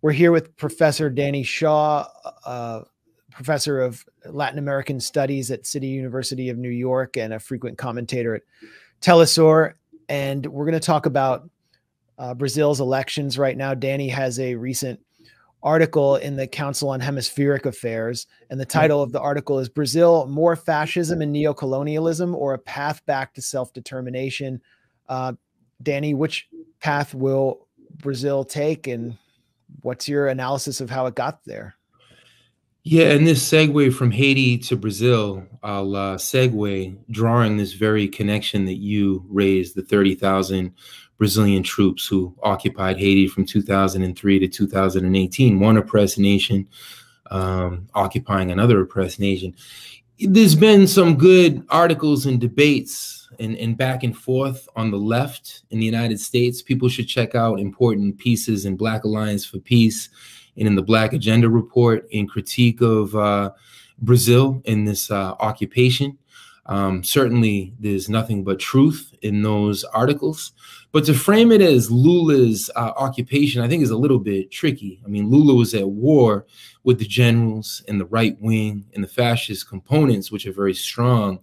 We're here with Professor Danny Shaw, professor of Latin American Studies at City University of New York and a frequent commentator at Telesur. And we're going to talk about Brazil's elections right now. Danny has a recent article in the Council on Hemispheric Affairs, and the title of the article is Brazil, More Fascism and Neocolonialism or a Path Back to Self-Determination. Danny, which path will Brazil take, and what's your analysis of how it got there? Yeah, and this segue from Haiti to Brazil, I'll segue drawing this very connection that you raised, the 30,000 Brazilian troops who occupied Haiti from 2003 to 2018, one oppressed nation occupying another oppressed nation. There's been some good articles and debates and back and forth on the left in the United States. People should check out important pieces in Black Alliance for Peace and in the Black Agenda Report in critique of Brazil in this occupation. Certainly there's nothing but truth in those articles, but to frame it as Lula's occupation, I think, is a little bit tricky. I mean, Lula was at war with the generals and the right wing and the fascist components, which are very strong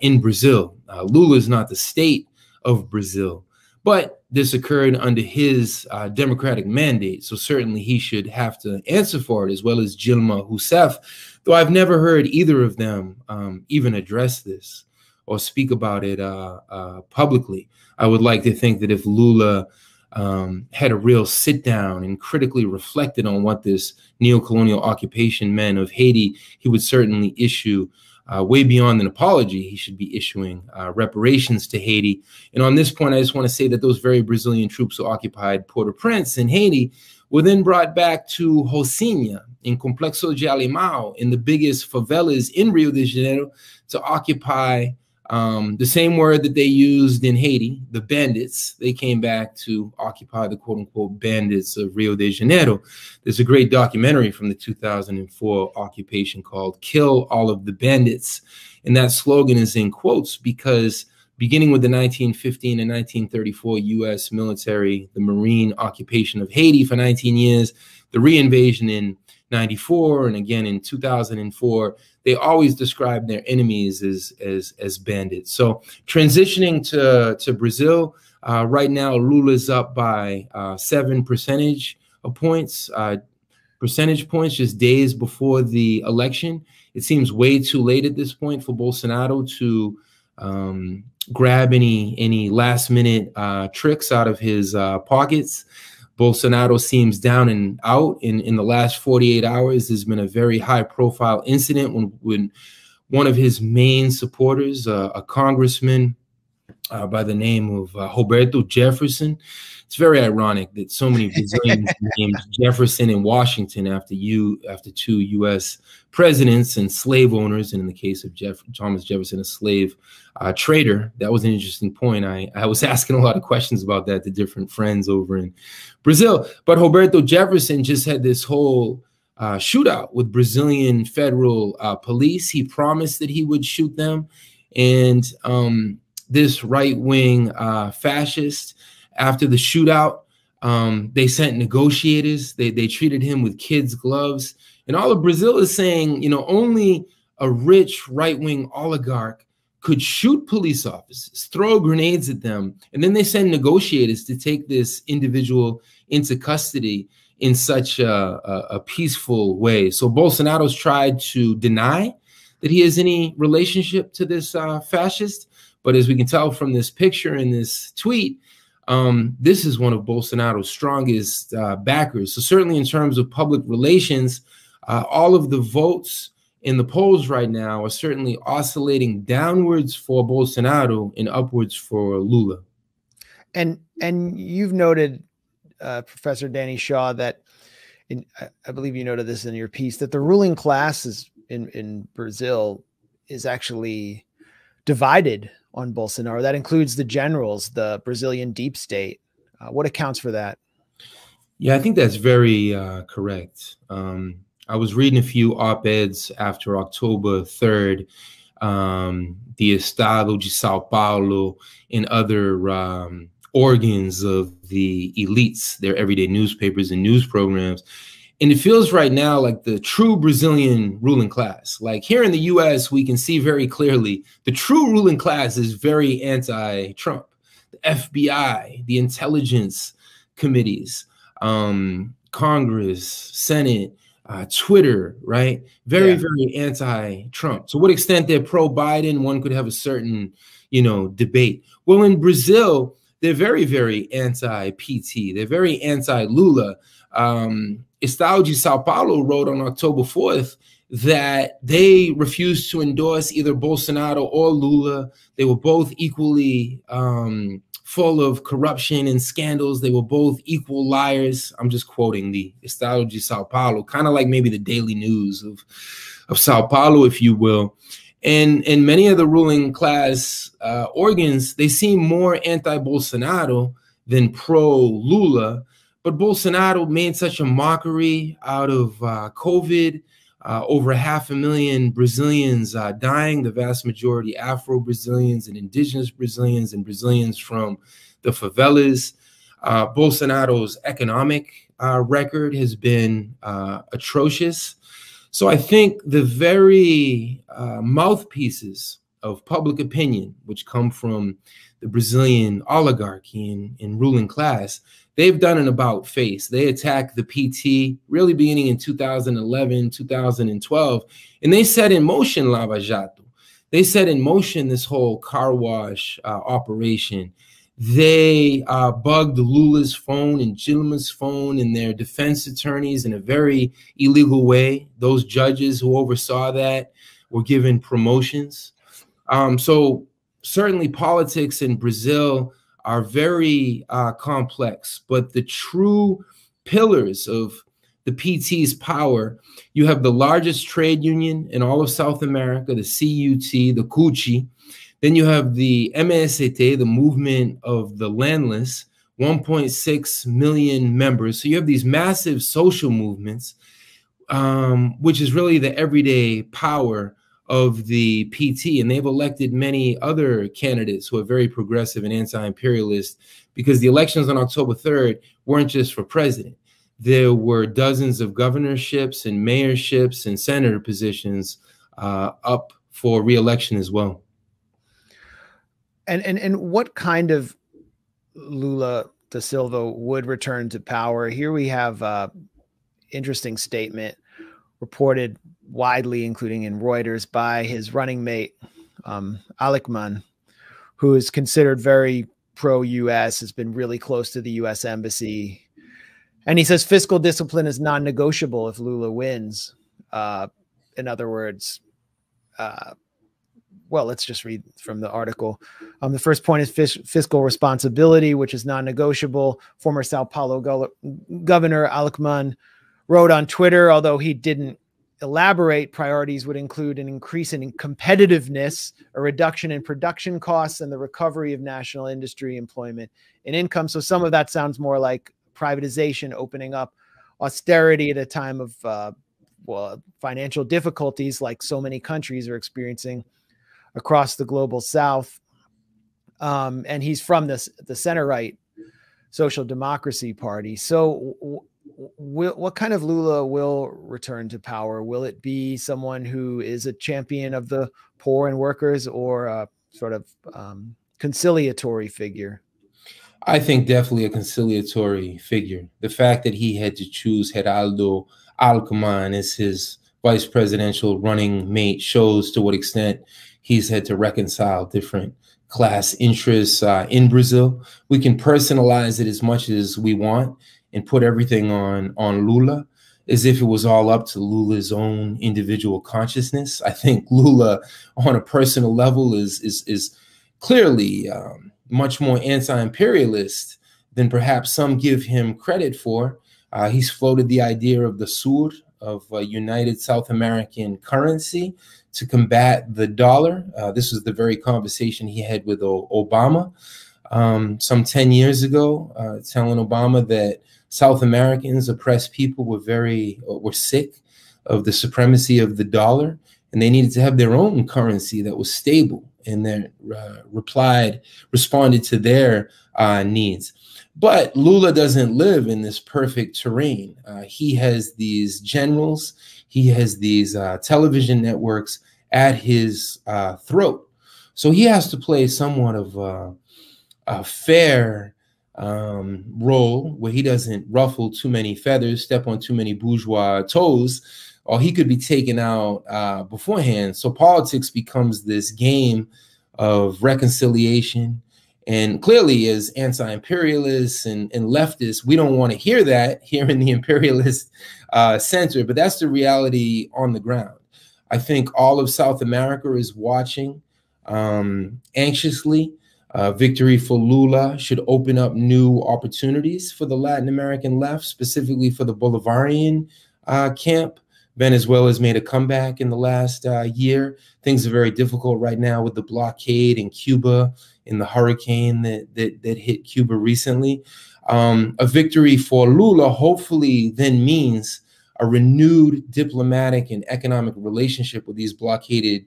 in Brazil. Lula is not the state of Brazil, but this occurred under his democratic mandate. So certainly he should have to answer for it, as well as Dilma Rousseff, though I've never heard either of them even address this or speak about it publicly. I would like to think that if Lula had a real sit down and critically reflected on what this neocolonial occupation meant of Haiti, he would certainly issue way beyond an apology, he should be issuing reparations to Haiti. And on this point, I just want to say that those very Brazilian troops who occupied Port-au-Prince in Haiti were then brought back to Rocinha in Complexo de Alemão, in the biggest favelas in Rio de Janeiro, to occupy the same word that they used in Haiti, the bandits. They came back to occupy the quote-unquote bandits of Rio de Janeiro. There's a great documentary from the 2004 occupation called Kill All of the Bandits. And that slogan is in quotes because beginning with the 1915 and 1934 U.S. military, the Marine occupation of Haiti for 19 years, the reinvasion in 94 and again in 2004, they always describe their enemies as bandits. So transitioning to Brazil, right now Lula's up by 7 percentage points, just days before the election. It seems way too late at this point for Bolsonaro to grab any last minute tricks out of his pockets. Bolsonaro seems down and out. In the last 48 hours, there's been a very high-profile incident when one of his main supporters, a congressman by the name of Roberto Jefferson. It's very ironic that so many Brazilians named Jefferson in Washington after two U.S. presidents and slave owners, and in the case of Thomas Jefferson, a slave trader. That was an interesting point. I was asking a lot of questions about that to different friends over in Brazil. But Roberto Jefferson just had this whole shootout with Brazilian federal police. He promised that he would shoot them, and this right-wing fascist, after the shootout, they sent negotiators. They treated him with kids' gloves. And all of Brazil is saying, you know, only a rich right-wing oligarch could shoot police officers, throw grenades at them, and then they send negotiators to take this individual into custody in such a peaceful way. So Bolsonaro's tried to deny that he has any relationship to this fascist. But as we can tell from this picture and this tweet, this is one of Bolsonaro's strongest backers. So certainly in terms of public relations, all of the votes in the polls right now are certainly oscillating downwards for Bolsonaro and upwards for Lula. And you've noted, Professor Danny Shaw, that I believe you noted this in your piece, that the ruling class is in Brazil is actually divided on Bolsonaro. That includes the generals, the Brazilian deep state. What accounts for that? Yeah, I think that's very correct. I was reading a few op-eds after October 3rd, the Estado de São Paulo and other organs of the elites, their everyday newspapers and news programs. And it feels right now like the true Brazilian ruling class. Like here in the US, we can see very clearly the true ruling class is very anti-Trump. The FBI, the intelligence committees, Congress, Senate, Twitter, right? Very anti-Trump. To what extent they're pro-Biden, one could have a certain, debate. Well, in Brazil, they're very anti-PT. They're very anti-Lula. Estado de São Paulo wrote on October 4th that they refused to endorse either Bolsonaro or Lula. They were both equally full of corruption and scandals. They were both equal liars. I'm just quoting the Estado de São Paulo, kind of like maybe the Daily News of São Paulo, if you will. And many of the ruling class organs, they seem more anti-Bolsonaro than pro-Lula. But Bolsonaro made such a mockery out of COVID, over 500,000 Brazilians dying, the vast majority Afro-Brazilians and indigenous Brazilians and Brazilians from the favelas. Bolsonaro's economic record has been atrocious. So I think the very mouthpieces of public opinion, which come from the Brazilian oligarchy and ruling class, they've done an about face. They attacked the PT really beginning in 2011, 2012, and they set in motion Lava Jato. They set in motion this whole car wash operation. They bugged Lula's phone and Dilma's phone and their defense attorneys in a very illegal way. Those judges who oversaw that were given promotions. So certainly politics in Brazil are very complex, but the true pillars of the PT's power, you have the largest trade union in all of South America, the CUT, the CUT. Then you have the MST, the Movement of the Landless, 1.6 million members. So you have these massive social movements, which is really the everyday power of the PT, and they've elected many other candidates who are very progressive and anti-imperialist, because the elections on October 3rd weren't just for president. There were dozens of governorships and mayorships and senator positions up for re-election as well. And what kind of Lula da Silva would return to power? Here we have an interesting statement reported widely, including in Reuters, by his running mate, Alec Mann, who is considered very pro-U.S., has been really close to the U.S. embassy. And he says fiscal discipline is non-negotiable if Lula wins. In other words, well, let's just read from the article. The first point is fiscal responsibility, which is non-negotiable. Former Sao Paulo governor Alec Mann wrote on Twitter, although he didn't elaborate, priorities would include an increase in competitiveness, a reduction in production costs, and the recovery of national industry, employment, and income. So some of that sounds more like privatization, opening up austerity at a time of well, financial difficulties like so many countries are experiencing across the global south. And he's from the center-right Social Democracy Party. So what kind of Lula will return to power? Will it be someone who is a champion of the poor and workers, or a sort of conciliatory figure? I think definitely a conciliatory figure. The fact that he had to choose Geraldo Alckmin as his vice presidential running mate shows to what extent he's had to reconcile different class interests in Brazil. We can personalize it as much as we want and put everything on Lula as if it was all up to Lula's own individual consciousness. I think Lula on a personal level is clearly much more anti-imperialist than perhaps some give him credit for. He's floated the idea of the sur, of a united South American currency to combat the dollar. This was the very conversation he had with Obama some 10 years ago, telling Obama that South Americans, oppressed people, were sick of the supremacy of the dollar, and they needed to have their own currency that was stable and then responded to their needs. But Lula doesn't live in this perfect terrain. He has these generals, he has these television networks at his throat. So he has to play somewhat of a fair role where he doesn't ruffle too many feathers, step on too many bourgeois toes, or he could be taken out beforehand. So politics becomes this game of reconciliation. And clearly, as anti-imperialists and leftists, we don't want to hear that here in the imperialist center, but that's the reality on the ground. I think all of South America is watching anxiously. Victory for Lula should open up new opportunities for the Latin American left, specifically for the Bolivarian camp. Venezuela has made a comeback in the last year. Things are very difficult right now with the blockade in Cuba and the hurricane that hit Cuba recently. A victory for Lula hopefully then means a renewed diplomatic and economic relationship with these blockaded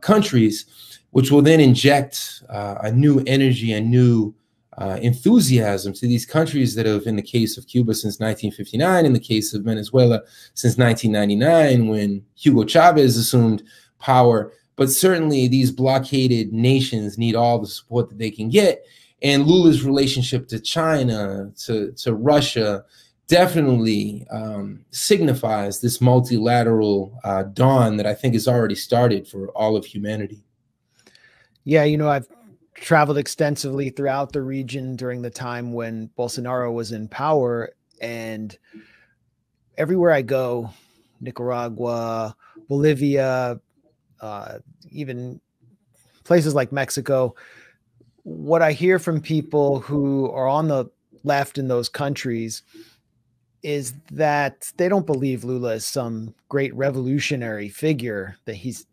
countries, which will then inject a new energy, a new enthusiasm to these countries that have, in the case of Cuba since 1959, in the case of Venezuela since 1999, when Hugo Chavez assumed power. But certainly these blockaded nations need all the support that they can get. And Lula's relationship to China, to Russia, definitely signifies this multilateral dawn that I think has already started for all of humanity. Yeah, you know, I've traveled extensively throughout the region during the time when Bolsonaro was in power, and everywhere I go, Nicaragua, Bolivia, even places like Mexico, what I hear from people who are on the left in those countries is that they don't believe Lula is some great revolutionary figure, that he's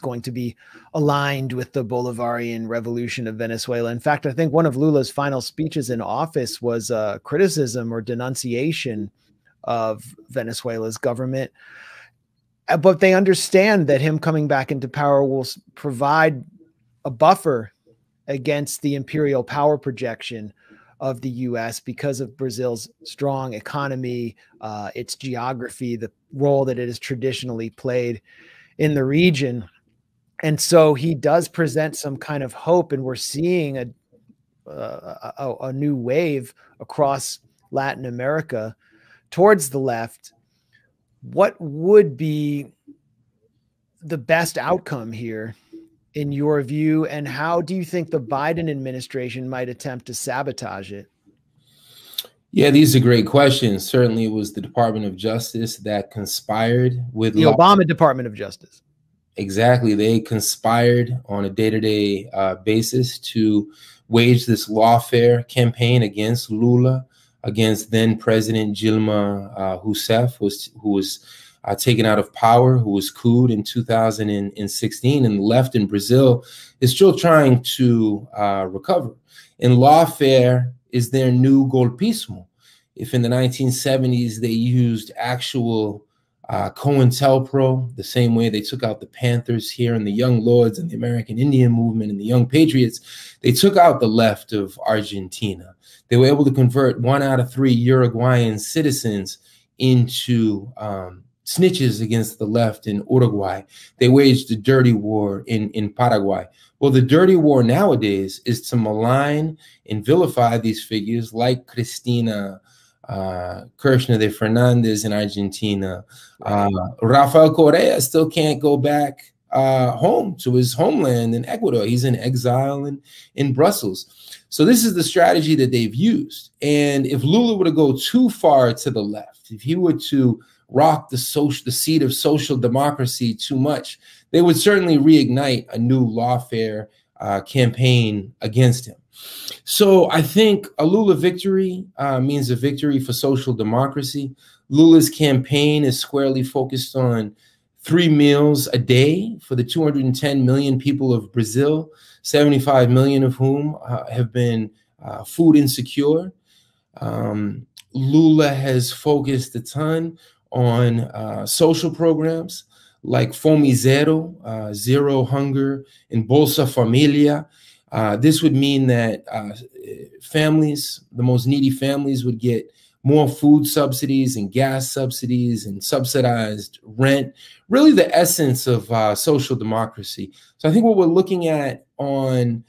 going to be aligned with the Bolivarian revolution of Venezuela. In fact, I think one of Lula's final speeches in office was a criticism or denunciation of Venezuela's government. But they understand that him coming back into power will provide a buffer against the imperial power projection of the U.S. because of Brazil's strong economy, its geography, the role that it has traditionally played in the region. And so he does present some kind of hope, and we're seeing a new wave across Latin America towards the left. What would be the best outcome here in your view, and how do you think the Biden administration might attempt to sabotage it? Yeah, these are great questions. Certainly it was the Department of Justice that conspired with the Obama Department of Justice. Exactly. They conspired on a day-to-day basis to wage this lawfare campaign against Lula, against then President Dilma Rousseff, who was taken out of power, who was couped in 2016. And the left in Brazil is still trying to recover. And lawfare is their new golpismo. If in the 1970s they used actual COINTELPRO, the same way they took out the Panthers here and the Young Lords and the American Indian Movement and the Young Patriots, they took out the left of Argentina. They were able to convert 1 out of 3 Uruguayan citizens into snitches against the left in Uruguay. They waged a dirty war in Paraguay. Well, the dirty war nowadays is to malign and vilify these figures like Cristina Kirchner de Fernandez in Argentina. Rafael Correa still can't go back home to his homeland in Ecuador. He's in exile in Brussels. So this is the strategy that they've used. And if Lula were to go too far to the left, if he were to rock the seat of social democracy too much, they would certainly reignite a new lawfare campaign against him. So I think a Lula victory means a victory for social democracy. Lula's campaign is squarely focused on 3 meals a day for the 210 million people of Brazil, 75 million of whom have been food insecure. Lula has focused a ton on social programs. like Fome Zero, Zero Hunger, and Bolsa Familia. This would mean that families, the most needy families, would get more food subsidies and gas subsidies and subsidized rent, really the essence of social democracy. So I think what we're looking at on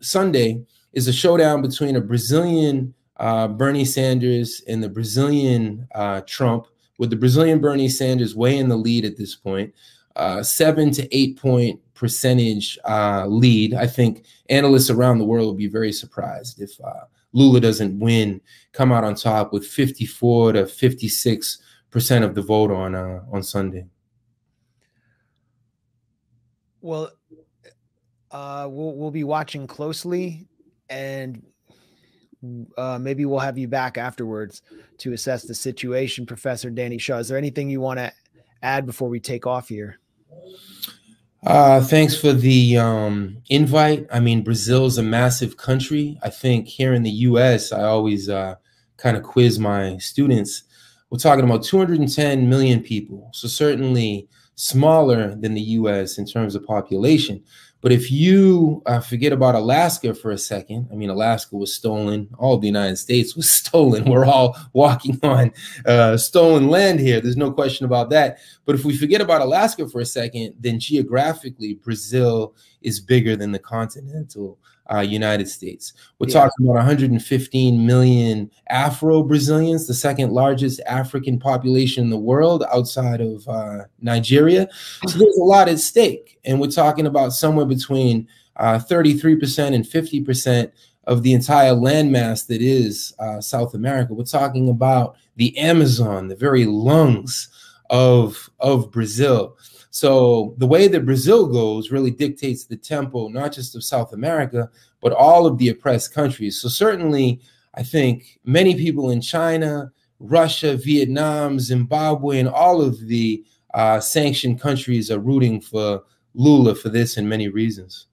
Sunday is a showdown between a Brazilian Bernie Sanders and the Brazilian Trump, with the Brazilian Bernie Sanders way in the lead at this point, 7 to 8 percentage point lead. I think analysts around the world will be very surprised if Lula doesn't win, come out on top with 54 to 56% of the vote on Sunday. Well, we'll be watching closely, and maybe we'll have you back afterwards to assess the situation. Professor Danny Shaw, is there anything you want to add before we take off here? Thanks for the invite. I mean, Brazil's a massive country. I think here in the U.S., I always kind of quiz my students. We're talking about 210 million people, so certainly smaller than the U.S. in terms of population. But if you forget about Alaska for a second, I mean, Alaska was stolen. All of the United States was stolen. We're all walking on stolen land here. There's no question about that. But if we forget about Alaska for a second, then geographically, Brazil is bigger than the continental United States. We're talking about 115 million Afro-Brazilians, the second largest African population in the world outside of Nigeria. So there's a lot at stake. And we're talking about somewhere between 33% and 50% of the entire landmass that is South America. We're talking about the Amazon, the very lungs of Brazil. So the way that Brazil goes really dictates the tempo, not just of South America, but all of the oppressed countries. So certainly, I think many people in China, Russia, Vietnam, Zimbabwe, and all of the sanctioned countries are rooting for Lula for this and many reasons.